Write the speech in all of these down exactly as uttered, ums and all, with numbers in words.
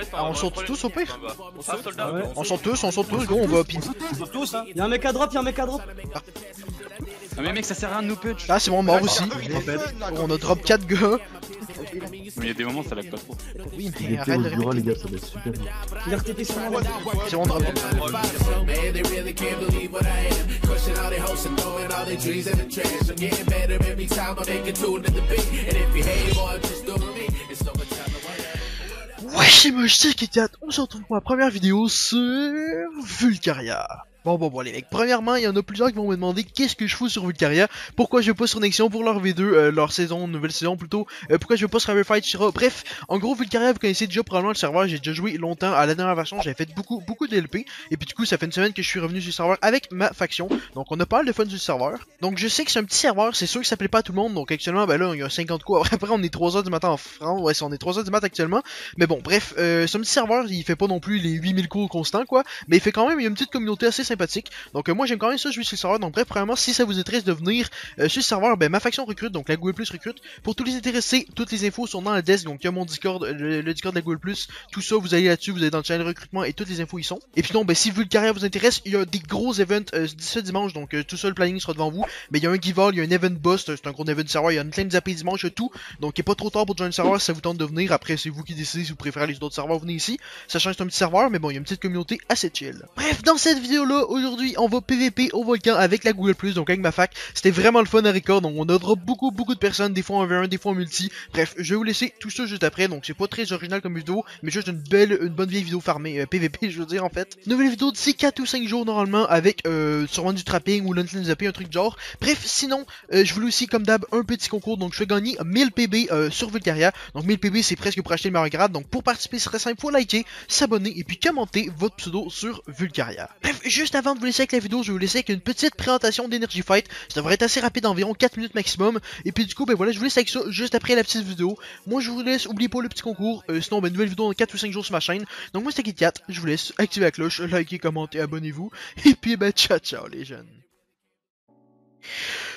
fait. On chante tous au pire. On chante tous, on chante tous, gros, on va au pin. Y'a un mec à drop, y'a un mec à drop. Ah mais mec, ça sert à rien de nous punch. Ah c'est bon, mort aussi. On a drop quatre gars. Mais y'a des moments ça lag pas trop. Oui mais arrête de rigoler les gars, ça va être super. Il a R T P sur moi. J'ai mon drop. Wesh les moches, c'est K quatre, on se retrouve pour la première vidéo sur Vulcarya. Bon bon bon les mecs, premièrement il y en a plusieurs qui vont me demander qu'est-ce que je fous sur Vulcarya, pourquoi je poste connexion pour leur V deux, euh, leur saison, nouvelle saison plutôt, euh, pourquoi je poste Energy Fight, et cetera. Bref, en gros Vulcarya vous connaissez déjà probablement le serveur, j'ai déjà joué longtemps à la dernière version, j'avais fait beaucoup beaucoup de L P, et puis du coup ça fait une semaine que je suis revenu sur le serveur avec ma faction, donc on a pas mal de fun sur le serveur. Donc je sais que c'est un petit serveur, c'est sûr que ça plaît pas à tout le monde, donc actuellement ben là il y a cinquante quoi, après on est trois heures du matin en France, ouais on est trois heures du matin actuellement, mais bon bref, euh, c'est un petit serveur, il fait pas non plus les huit mille coups constants quoi, mais il fait quand même une petite communauté assez sympathique, donc euh, moi j'aime quand même ça jouer sur le serveur. Donc bref, premièrement si ça vous intéresse de venir euh, sur le serveur, ben ma faction recrute, donc la Google Plus recrute. Pour tous les intéressés, toutes les infos sont dans la desk, donc il y a mon Discord, le, le Discord de la Google Plus, tout ça vous allez là-dessus, vous allez dans le channel recrutement et toutes les infos y sont. Et puis non, ben si Vulcarya vous intéresse, il y a des gros events euh, ce dimanche, donc euh, tout ça le planning sera devant vous, mais il y a un giveawall, il y a un event boss, c'est un gros event serveur, il y a une pleine zappée dimanche tout, donc il n'est pas trop tard pour joindre le serveur si ça vous tente de venir. Après c'est vous qui décidez si vous préférez les autres serveurs, venez ici, sachant que c'est un petit serveur, mais bon il y a une petite communauté assez chill. Bref, dans cette vidéo là, aujourd'hui on va P V P au volcan avec la Google Plus, donc avec ma fac. C'était vraiment le fun à record, donc on a drop beaucoup beaucoup de personnes, des fois en V un, des fois en multi. Bref, je vais vous laisser tout ça juste après, donc c'est pas très original comme vidéo, mais juste une belle, une bonne vieille vidéo farmée euh, P V P je veux dire en fait. Nouvelle vidéo d'ici quatre ou cinq jours normalement, avec euh, sûrement du trapping ou l'unlane zapping, un truc de genre. Bref, sinon euh, je voulais aussi comme d'hab un petit concours, donc je vais gagner mille P B euh, sur Vulcarya. Donc mille P B c'est presque pour acheter le meilleur grade, donc pour participer c'est très simple, faut liker, s'abonner et puis commenter votre pseudo sur Vulcarya. Bref, juste avant de vous laisser avec la vidéo, je vais vous laisser avec une petite présentation d'Energy Fight. Ça devrait être assez rapide, environ quatre minutes maximum. Et puis du coup, ben voilà, je vous laisse avec ça juste après la petite vidéo. Moi, je vous laisse, oubliez pas le petit concours. Euh, sinon, ben nouvelle vidéo dans quatre ou cinq jours sur ma chaîne. Donc moi, c'était K quatre, je vous laisse activer la cloche, likez, commentez, abonnez-vous. Et puis, ben ciao, ciao les jeunes.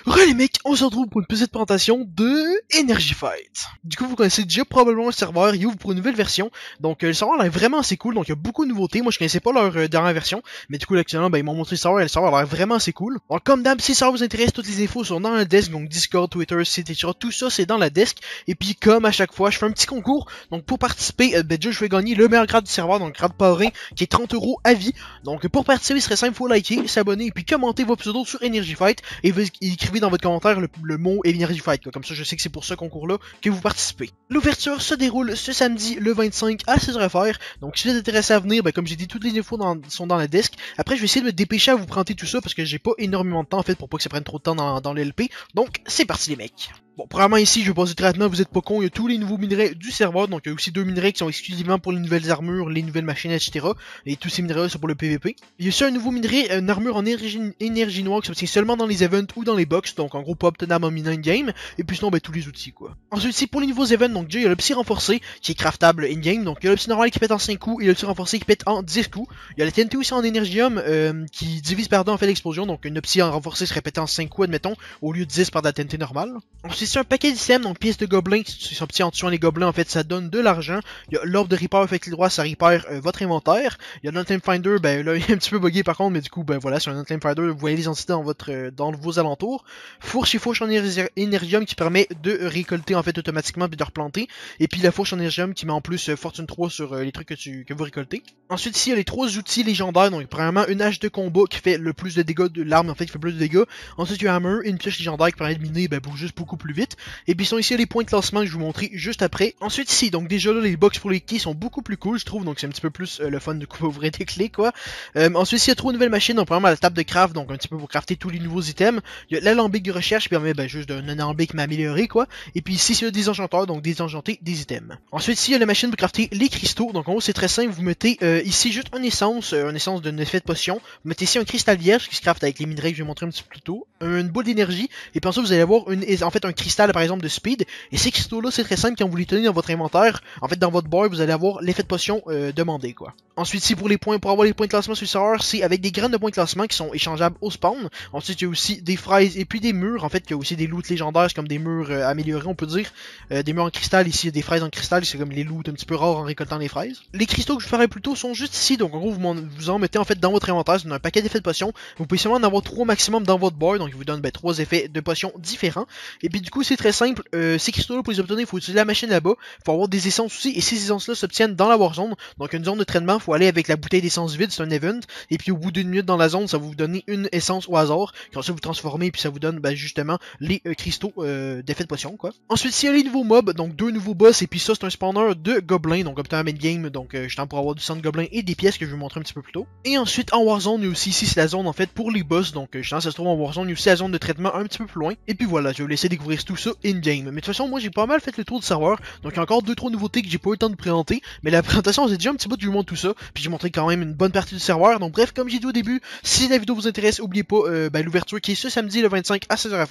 Re les mecs, on se retrouve pour une petite présentation de Energy Fight. Du coup vous connaissez déjà probablement le serveur, il ouvre pour une nouvelle version. Donc euh, le serveur là, est vraiment assez cool, donc il y a beaucoup de nouveautés. Moi je connaissais pas leur euh, dernière version, mais du coup là, actuellement ben, ils m'ont montré le serveur et le serveur a l'air vraiment assez cool. Donc comme d'hab, si ça vous intéresse, toutes les infos sont dans la desk, donc Discord, Twitter, site, et cetera. Tout ça c'est dans la desk. Et puis comme à chaque fois, je fais un petit concours. Donc pour participer, euh, ben déjà je vais gagner le meilleur grade du serveur, donc grade paré, qui est trente euros à vie. Donc pour participer, ce serait simple, faut liker, s'abonner et puis commenter vos pseudos sur Energy Fight. Et vous écrivez dans votre commentaire le, le mot Energy Fight, quoi. Comme ça je sais que c'est pour ce concours-là que vous participez. L'ouverture se déroule ce samedi le vingt-cinq à seize heures. Donc si vous êtes intéressé à venir, ben, comme j'ai dit, toutes les infos dans, sont dans la desk. Après je vais essayer de me dépêcher à vous présenter tout ça parce que j'ai pas énormément de temps en fait pour pas que ça prenne trop de temps dans, dans l'L P. Donc c'est parti les mecs. Bon, premièrement ici, je vais passer traitement, vous êtes pas con, il y a tous les nouveaux minerais du serveur, donc il y a aussi deux minerais qui sont exclusivement pour les nouvelles armures, les nouvelles machines, et cetera. Et tous ces minerais sont pour le P V P. Il y a aussi un nouveau minerai, une armure en énergie, énergie noire qui s'obtient seulement dans les events ou dans les box, donc en gros pas obtenable en in-game, et puis sinon ben, tous les outils quoi. Ensuite ici, pour les nouveaux events, donc déjà il y a le psy renforcé qui est craftable in-game, donc il y a le psy normal qui pète en cinq coups, et le psy renforcé qui pète en dix coups. Il y a la T N T aussi en énergium euh, qui divise par deux en fait l'explosion, donc une psy en renforcé serait pété en cinq coups admettons, au lieu de dix par de la T N T normale. Ensuite, c'est un paquet d'items, donc pièces de gobelins qui sont petits en tuant les gobelins, en fait ça donne de l'argent. Il y a l'orbe de repair, fait que le droit ça repère euh, votre inventaire. Il y a l'Untime Finder, ben là il est un petit peu bugué par contre, mais du coup ben voilà, sur un Untime Finder, vous voyez les entités dans votre euh, dans vos alentours. Fourche et fourche en énergium qui permet de récolter en fait automatiquement puis de replanter. Et puis la fourche en énergium qui met en plus euh, fortune trois sur euh, les trucs que, tu, que vous récoltez. Ensuite ici il y a les trois outils légendaires, donc premièrement une hache de combat qui fait le plus de dégâts de l'arme, en fait qui fait plus de dégâts. Ensuite il y a Hammer, une pioche légendaire qui permet de miner ben juste beaucoup plus vite. Et puis ils sont ici les points de classement que je vous montrer juste après. Ensuite ici, donc déjà là les box pour les keys sont beaucoup plus cool je trouve, donc c'est un petit peu plus euh, le fun de couvrir des clés quoi. Euh, ensuite ici il y a trois nouvelles machines, donc premièrement la table de craft, donc un petit peu pour crafter tous les nouveaux items. Il y a l'alambic de recherche qui permet ben, juste d'un alambic mais amélioré quoi. Et puis ici c'est le désenchanteur, donc désenchanter des items. Ensuite ici il y a la machine pour crafter les cristaux, donc en gros c'est très simple, vous mettez euh, ici juste une essence, euh, une essence d'un effet de potion, vous mettez ici un cristal vierge qui se crafte avec les minerais que je vais montrer un petit peu plus tôt, une boule d'énergie, et puis ensuite vous allez avoir une, en fait un cristal cristal par exemple de speed. Et ces cristaux-là, c'est très simple, quand vous les tenez dans votre inventaire, en fait dans votre bar, vous allez avoir l'effet de potion euh, demandé quoi. Ensuite, si pour les points, pour avoir les points de classement sur le serveur, c'est avec des graines de points de classement qui sont échangeables au spawn. Ensuite, il y a aussi des fraises et puis des murs, en fait, il y a aussi des loots légendaires, c'est comme des murs euh, améliorés, on peut dire. Euh, des murs en cristal, ici il y a des fraises en cristal, c'est comme les loots un petit peu rares en récoltant les fraises. Les cristaux que je ferai plus tôt sont juste ici, donc en gros, vous, en, vous en mettez en fait dans votre inventaire, c'est un paquet d'effets de potion. Vous pouvez seulement en avoir trois maximum dans votre bar, donc il vous donne ben, trois effets de potion différents. Et puis du coup, c'est très simple, euh, ces cristaux-là, pour les obtenir, il faut utiliser la machine là-bas, il faut avoir des essences aussi, et ces essences-là s'obtiennent dans la warzone, donc une zone de traitement, il faut aller avec la bouteille d'essence vide, c'est un event, et puis au bout d'une minute dans la zone, ça va vous donner une essence au hasard, comme ça vous transformez, puis ça vous donne ben, justement les euh, cristaux euh, d'effet de potion, quoi. Ensuite, s'il y a les nouveaux mobs, donc deux nouveaux boss, et puis ça, c'est un spawner de gobelins, donc obtenant un mid-game, donc euh, je t'en pour avoir du sang de gobelins et des pièces que je vais vous montrer un petit peu plus tôt. Et ensuite, en warzone, il y a aussi ici, c'est la zone en fait pour les boss, donc euh, je t'en ça se trouve en warzone, il y a aussi la zone de traitement un petit peu plus loin, et puis voilà, je vais vous laisser découvrir tout ça in-game. Mais de toute façon, moi j'ai pas mal fait le tour du serveur, donc il y a encore deux trois nouveautés que j'ai pas eu le temps de présenter, mais la présentation, c'est déjà un petit bout que je vous montre tout ça, puis j'ai montré quand même une bonne partie du serveur, donc bref, comme j'ai dit au début, si la vidéo vous intéresse, oubliez pas euh, ben, l'ouverture qui est ce samedi le vingt-cinq à seize heures,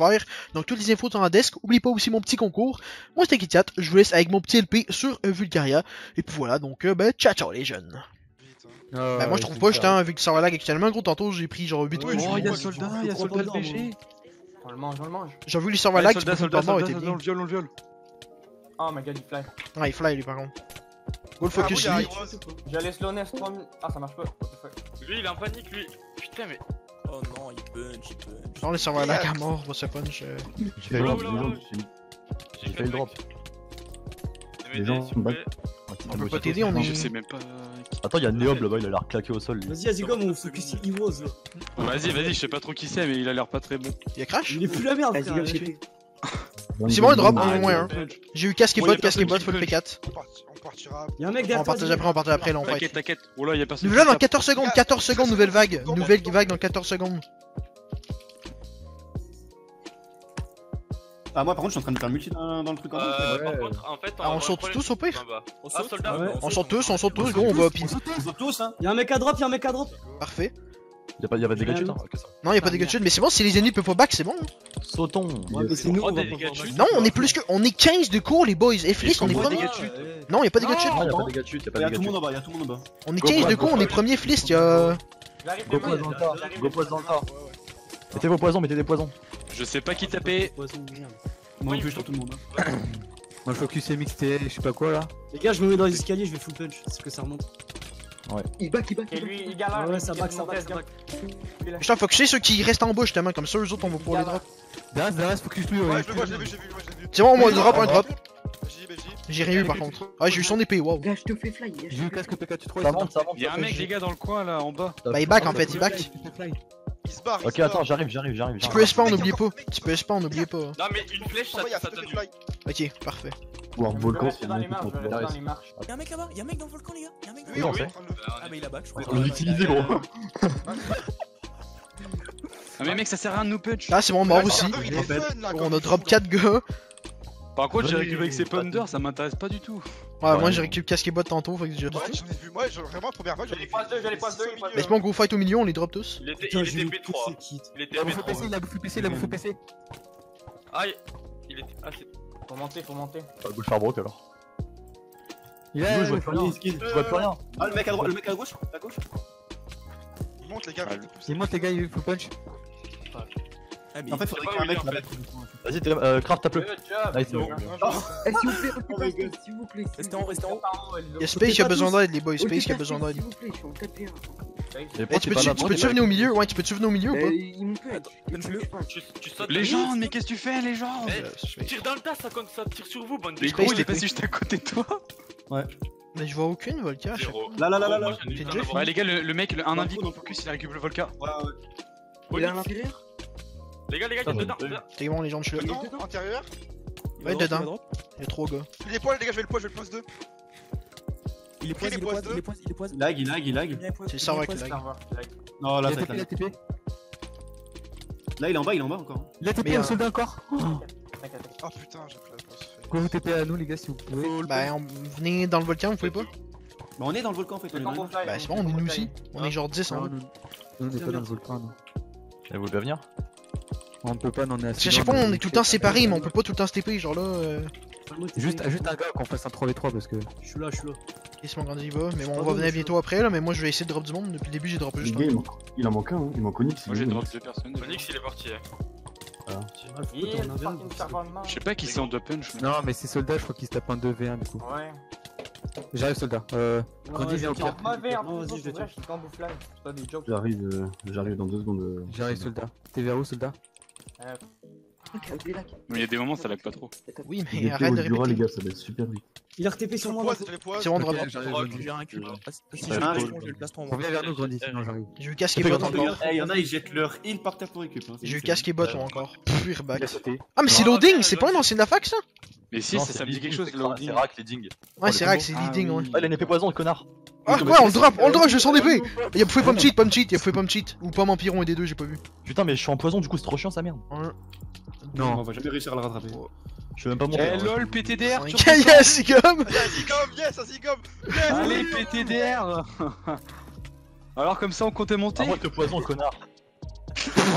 donc toutes les infos sont en desk, oubliez pas aussi mon petit concours. Moi c'était KitKat, je vous laisse avec mon petit L P sur euh, Vulcarya, et puis voilà, donc euh, ben ciao ciao les jeunes. Euh, bah moi je trouve pas, j'étais avec ça lag actuellement, gros tantôt j'ai pris genre huit. Ouais, oh y'a ouais, soldat, y'a soldat le P G. On le mange, on le mange. J'ai vu les serveurs lag, soldat, soldat, soldat, soldat, on le viole, on le viole. Oh my god, il fly. Ouais, il fly lui par contre. Go le focus lui. J'allais slow nest trois minutes. Ah ça marche pas. Lui il est en panique lui. Putain mais. Oh non, il punch, il punch. Non, les serveurs lag à mort, moi ça punch. J'ai fait le drop, j'ai fait le drop. Les gens sont back. On peut pas t'aider, on est. Je sais même pas. Attends, y'a Neob là-bas, il a l'air claqué au sol. Vas-y, vas-y, go, on focus sur Heroes là. Vas-y, vas-y, je sais pas trop qui c'est, mais il a l'air pas très bon. Y'a Crash? Il est plus la merde, vas-y, c'est bon, il drop, au moins un. J'ai eu casque et bot, casque et bot, faut le P quatre. On partira. Y'a un mec derrière. On partira après, on partira après, là, on va. T'inquiète, t'inquiète. Oh là, y'a personne. Nouvelle dans quatorze secondes, quatorze secondes, nouvelle vague. Nouvelle vague dans quatorze secondes. Ah, moi par contre, je suis en train de faire multi dans, dans le truc. Euh, ouais. Par contre, en fait, on, ah, on saute tous au pire. On saute ah, ah, ouais. on, on saute tous, on saute tous, gros, on va au pire. On saute tous, hein. Y'a un mec à drop, y'a un mec à drop. Parfait. Y'a pas, y a pas de gars de chute, hein. Non, y'a pas de gars de chute, mais c'est bon, si les ennemis peuvent pas back, c'est bon. Sautons. Ouais, mais c'est nous, on va pas. Non, on est plus que. On est quinze de cours, les boys. Et Fliss, on est premier. Non, y'a pas de gars de chute. Y'a pas de gars de chute, y'a pas de gars de chute. Y'a tout le monde en bas, y'a tout le monde en bas. On est quinze de cours, on est premier Fliss, y'a. Go poison encore, go poison encore. Mettez vos poisons, mettez des poisons. Je sais pas qui taper. Moi je sur tout le monde. Moi je focus M X T L je sais pas quoi là. Les gars, je me mets dans les escaliers, je vais full punch, c'est que ça remonte. Ouais. Il back, il back. Et lui il galère. Ouais, ça back, ça back, ça back. Putain, focusez ceux qui restent en bas justement, comme ça eux autres on va pouvoir les drop. Daz, Daz, focus lui. Ouais, je le vois, je l'ai vu, j'ai vu, j'ai vu. C'est bon, moi drop, un drop. J'ai rien eu par contre. Ah, j'ai eu son épée, waouh. Gars, je te fais fly. J'ai eu le casque P K trois. Ça monte, ça monte. Y'a un mec, les gars, dans le coin là en bas. Bah, il back en fait, il back. Il se barre, ok, attends, j'arrive, j'arrive, j'arrive. Tu peux spawn, n'oubliez pas. Tu peux spawn, n'oubliez pas. Non, mais une flèche, ça donne du like. Ok, parfait. Ou un volcan, c'est un mec qui peut faire les marches. Y'a un mec là-bas, y'a un mec dans le volcan, les gars. Y'a un mec dans le volcan. Ah, mais il a back, je crois. On l'utilise, gros. Ah, mais mec, ça sert à rien de nous punch. Ah, c'est bon, mort aussi. On a drop quatre gars. Par contre, j'ai récupéré avec ses Ponder, ça m'intéresse pas du tout. Ouais, moi j'ai récupéré casque et bot tantôt, faut que je. Ouais, j'en ai vu, moi vraiment, première fois, j'en ai vu. J'allais passe deux, j'allais passe deux. Go fight au milieu, on les drop tous. Il était P trois. Il a bouffé P C, il a bouffé P C, il a bouffé P C. Aïe, il était. Ah, c'est. Faut monter, faut monter. Faut le faire broke alors. Il a. Je vois plus rien, je vois plus rien. Ah, le mec à droite, le mec à gauche, à gauche. Il monte, les gars, il monte, les gars, il veut full punch. En fait, faudrait qu'il y ait un mec là. Vas-y, euh, craft, tape-le. Nice, c'est bon. Eh, s'il vous plaît, occupez-vous, s'il vous plaît. Restez en, restez en. Y'a Space qui a besoin d'aide, les boys. Space qui a besoin d'aide. S'il vous plaît, je suis en quatre v un. Eh, tu peux-tu venir au milieu? Ouais, tu peux-tu venir au milieu ou pas? Il me plaît. Les gens, mais qu'est-ce que tu fais, les gens? Tire dans le tas, ça tire sur vous, bande de gros. Il est passé juste à côté de toi. Ouais. Mais je vois aucune Volca. Là, là, là, là, là. Ouais, les gars, le mec, un invite en focus, il récupère le Volca. Ouais, ouais. Il a un intérieur? Les gars, les gars, il y a dedans! T'es bon, les gens, je suis là. Dedans, intérieur? Ouais, dedans. Y'a trop, gars. Il est poil, les gars, je vais le poil, je vais le poise deux. Il est poise, il est poise, il est poise, il est poise. Lag, il lag, il lag. C'est ça, ouais, qu'il lag. Non, là, ça lag. Là, il est en bas, il est en bas encore. Il a T P, on se bat encore. Oh putain, j'ai plus la place. Pourquoi vous T P à nous, les gars, si vous pouvez? Bah, venez dans le volcan, vous pouvez pas? Bah, on est dans le volcan, en fait. Bah, c'est bon, on est nous aussi. On est genre dix en haut. On est pas dans le volcan, non. Vous voulez venir? On peut pas, non, on est assez. Je sais pas, on est tout le temps séparés, mais on peut pas tout le temps se T P, genre là. Euh... Juste, juste un gars qu'on fasse un trois v trois parce que. Je suis là, je suis là. Il se m'engrandit, il va. Mais bon, on va venir bientôt après là, mais moi je vais essayer de drop du monde. Depuis le début, j'ai drop juste. Il en manque un, il manque Onyx. Moi j'ai drop deux personnes. Onyx il est parti. Je sais pas qui c'est en deux punch. Non, mais c'est soldat, je crois qu'il se tape un deux v un du coup. Ouais. J'arrive, soldat. Euh. Grandi, viens encore. Vas-y, je vais te camouflage. C'est pas des jobs. J'arrive, j'arrive dans deux secondes. J'arrive, soldat. T'es vers où, soldat? Mais il y a des moments ça lag pas trop. Oui, mais arrête de répéter. Les gars, ça va être super vite. Il a R T P sur moi. C'est bon, droit. J'ai un cul. Si j'ai un, je vais le placer en moi. Reviens vers nous, Grandi, sinon j'arrive. J'ai eu casque et bot encore. Il y en a, ils jettent leur heal par terre pour récup. J'ai eu casque et bot encore. Pure back. Ah, mais c'est loading, c'est pas un ancien d'A F A C ça? Mais si, ça me dit quelque chose, le loading. C'est rack, leading. Ouais, c'est rack, c'est leading. Ouais, il a une épée poison, le connard. Ah quoi, on le drop, on le drop, je sens l'épée. Y'a pouvait pas me cheat, pas me cheat, y'a pouvait pas me cheat. Ou pas m'empiron et des deux, j'ai pas vu. Putain, mais je suis en poison, du coup, c'est trop chiant sa merde. Non, on va jamais réussir à le rattraper. Je suis même pas monté. Eh lol, P T D R, tu vois. Yes, Sigom. Yes, Sigom. Allez, P T D R. Alors, comme ça, on comptait monter. Moi, te poison, connard.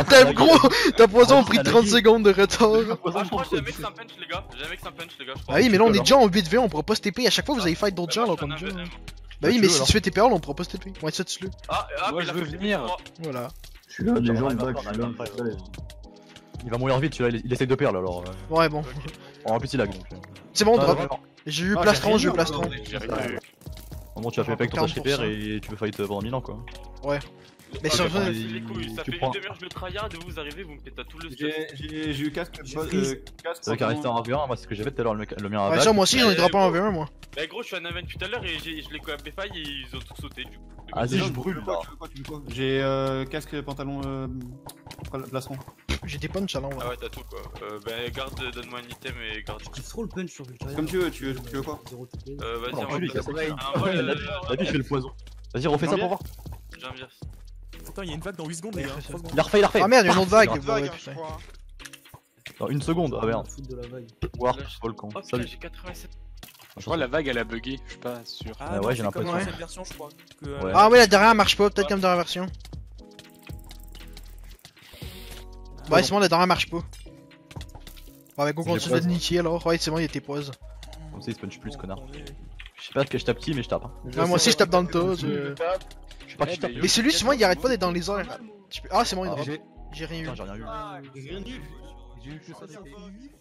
T'as gros, t'as poison, on pris trente secondes de retard. Je crois que j'ai jamais que ça punch, les gars. J'ai jamais que ça punch, les gars. Ah oui, mais là, on est déjà en huit v un, on pourra pas se T P. À chaque fois, vous allez fight d'autres gens là, comme ça. Bah oui, mais si tu fais T P R, on pourra pas se T P. Moi, ça, tu le. Ah, moi, je veux venir. Voilà. Je suis là, les gens, je suis. Il va mourir vite, celui-là, il essaye de perdre alors. Ouais, bon. En plus, il lag. C'est bon, on drop. J'ai eu plastron, j'ai eu plastron. Bon, tu as fait avec ton H T P R et tu peux fight pendant mille ans quoi. Ouais. Mais sur vrai, ça fait une demi-heure que je le tryhard, vous arrivez, vous me pétez à tout le stuff. J'ai eu casque, casque. C'est vrai qu'il a resté en un v un, moi c'est ce que j'avais tout à l'heure, le mien à bac. Ouais, moi aussi, j'en ai drop en un v un moi. Bah gros, je suis à un event tout à l'heure et je l'ai coupé faille et ils ont tous sauté du coup. Ah, si je brûle là. J'ai casque, pantalon, plastron. J'ai des punch à l'envoi. Ah ouais, t'as tout quoi. Euh, bah garde, donne-moi un item et garde. Je kiffe trop le punch sur Vulcarya. Comme tu veux, tu veux, tu veux quoi? Euh, vas-y, on va lui casser. La vie, je fais le poison. Vas-y, refais ça pour voir. J'ai un virus. Attends, y'a une vague dans huit secondes, les gars. Il a refait, il a refait. Ah merde, y'a une autre vague. Dans une seconde, ah merde. Warp, volcan. Salut. Je crois que la vague elle a bugué, je suis pas sûr. Ah ouais, j'ai l'impression. Ah ouais, la derrière marche pas, peut-être comme dans la version. Ouais, c'est bon, la dernière marche pas. Bah, avec on continue de niquer alors. Ouais, c'est bon, il était pause. Comme ça, il sponge plus, connard. Je sais pas que je tape qui, mais je tape. Ouais, moi aussi, je tape dans le tas. Je sais pas qui je tape. Mais celui, souvent, il arrête pas d'être dans les airs. Ah, c'est bon, il drop. J'ai rien eu. J'ai rien eu.